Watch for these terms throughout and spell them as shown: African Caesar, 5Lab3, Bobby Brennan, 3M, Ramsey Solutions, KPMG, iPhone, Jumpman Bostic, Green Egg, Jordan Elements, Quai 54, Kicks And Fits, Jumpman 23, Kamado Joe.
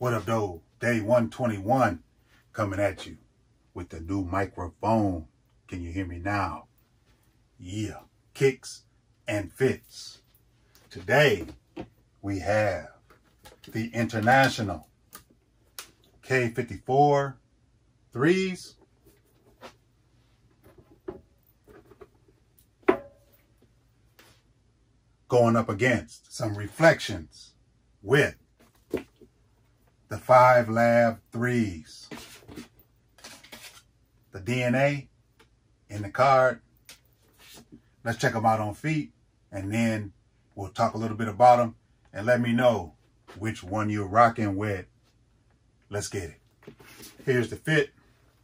What up, though? Day 121 coming at you with the new microphone. Can you hear me now? Yeah. Kicks and Fits. Today, we have the international Quai 54 threes. Going up against some reflections with the 5Lab3s. The DNA in the card. Let's check them out on feet, and then we'll talk a little bit about them and let me know which one you're rocking with. Let's get it. Here's the fit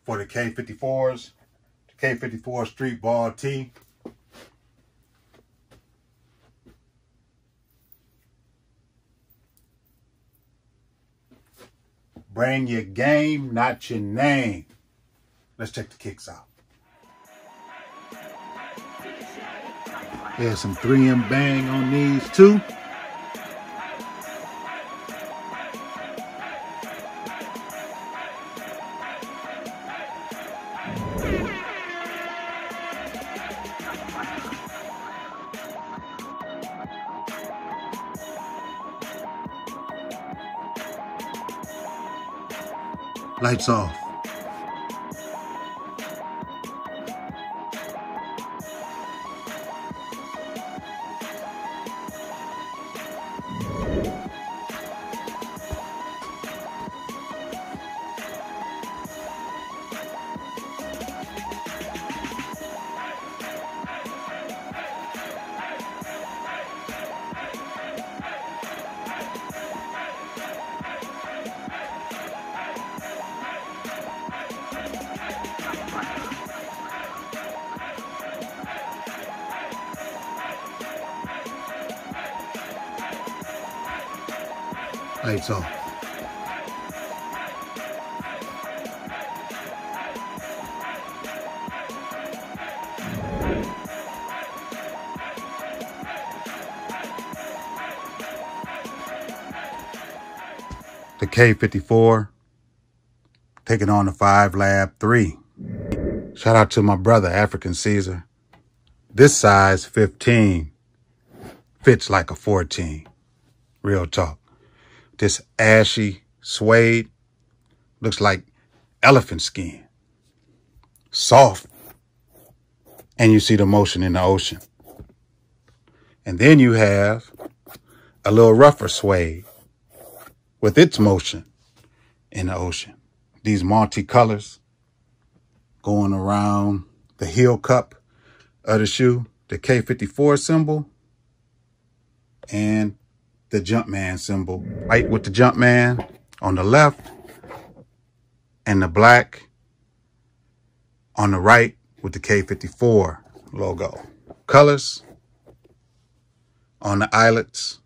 for the Quai 54s. The Quai 54 Street Ball Tee. Bring your game, not your name. Let's check the kicks out. There's some 3M bang on these too. Lights off. Lights off. The Quai 54 taking on the 5Lab3. Shout out to my brother, African Caesar. This size 15 fits like a 14. Real talk. This ashy suede looks like elephant skin, soft, and you see the motion in the ocean. And then you have a little rougher suede with its motion in the ocean. These multicolors going around the heel cup of the shoe, the Quai 54 symbol, and the Jumpman symbol, white with the Jumpman on the left and the black on the right with the Quai 54 logo. Colors on the eyelets,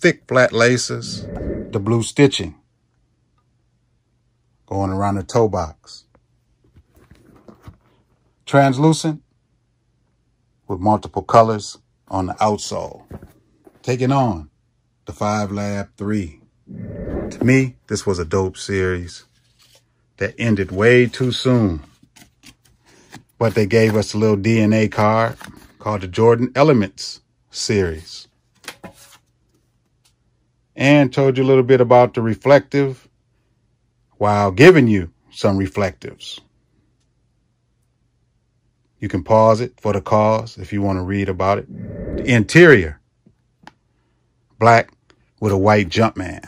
thick flat laces, the blue stitching going around the toe box. Translucent with multiple colors on the outsole, taking on the 5Lab3. To me, this was a dope series that ended way too soon. But they gave us a little DNA card called the Jordan Elements series. And told you a little bit about the reflective while giving you some reflectives. You can pause it for the cause if you want to read about it. The interior, black with a white Jumpman.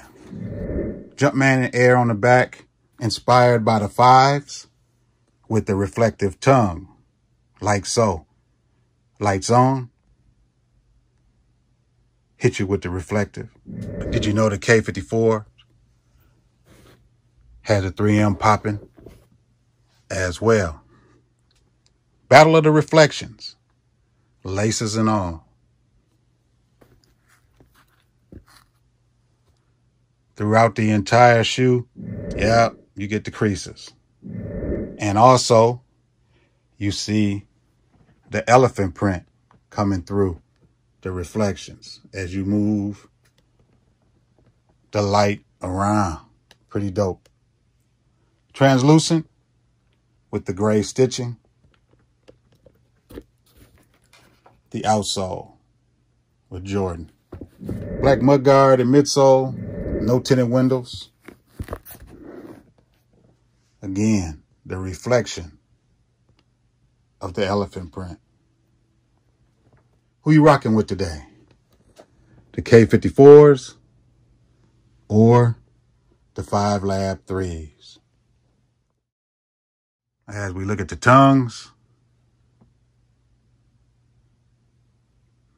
Jumpman in air on the back, inspired by the fives with the reflective tongue, like so. Lights on, hit you with the reflective. Did you know the Quai 54 had a 3M popping as well? Battle of the reflections, laces and all. Throughout the entire shoe, yeah, you get the creases. And also, you see the elephant print coming through the reflections as you move the light around. Pretty dope. Translucent with the gray stitching. The outsole with Jordan. Black mudguard and midsole. No tinted windows. Again, the reflection of the elephant print. Who you rocking with today? The Quai 54s or the 5Lab3s? As we look at the tongues,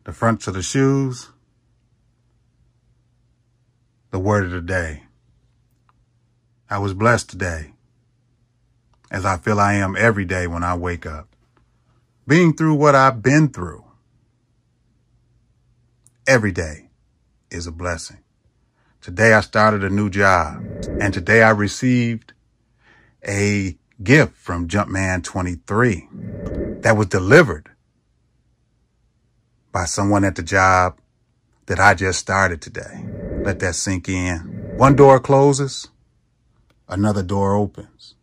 the fronts of the shoes, the word of the day. I was blessed today, as I feel I am every day when I wake up. Being through what I've been through every day is a blessing. Today I started a new job, and today I received a gift from Jumpman 23 that was delivered by someone at the job that I just started today. Let that sink in. One door closes, another door opens.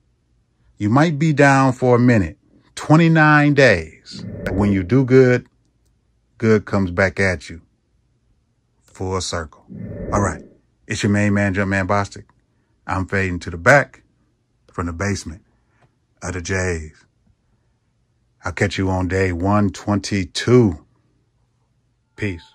You might be down for a minute, 29 days. But when you do good, good comes back at you. Full circle. All right. It's your main man, Jumpman Bostic. I'm fading to the back from the basement of the J's. I'll catch you on day 122. Peace.